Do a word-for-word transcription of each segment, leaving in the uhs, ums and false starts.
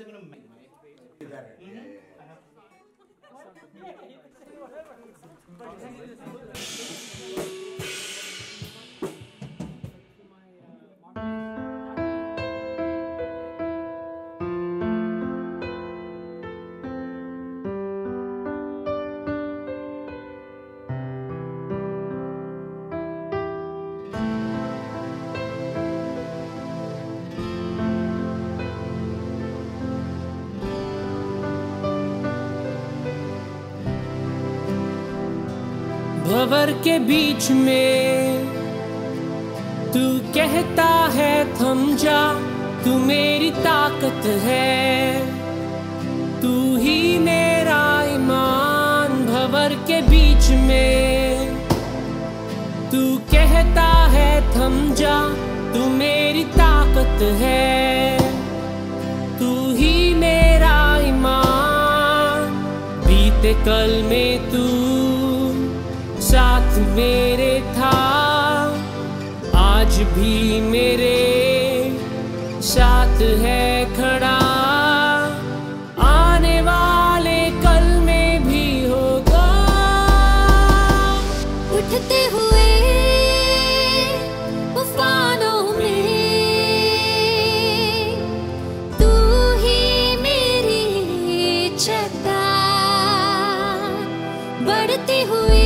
I'm going to make that. भंवर के बीच में तू कहता है थम जा, तू मेरी ताकत है, तू ही मेरा ईमान। भंवर के बीच में तू कहता है थम जा, तू मेरी ताकत है, तू ही मेरा ईमान। बीते कल में तू साथ मेरे था, आज भी मेरे साथ है खड़ा, आने वाले कल में भी होगा। उठते हुए उफानों में तू ही मेरी छता, बढ़ते हुए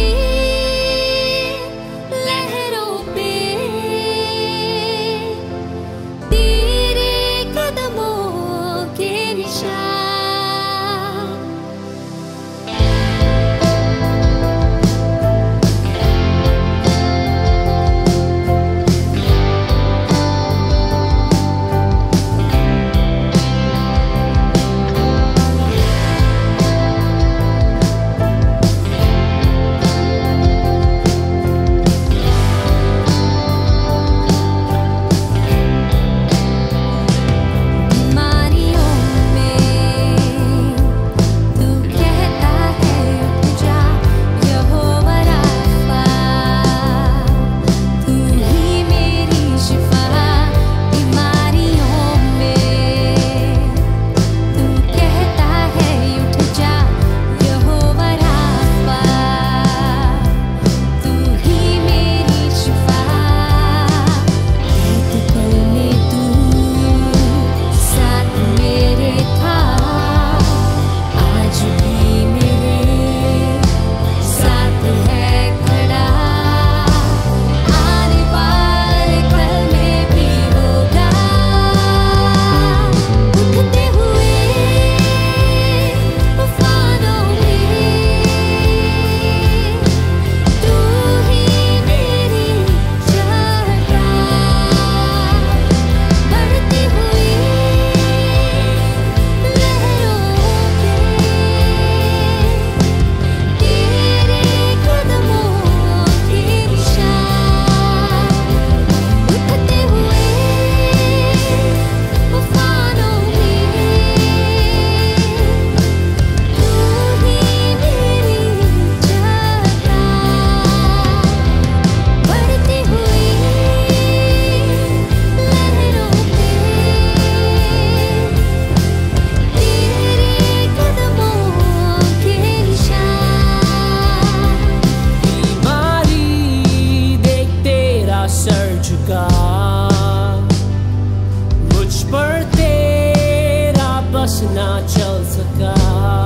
पर तेरा बस ना चल सका।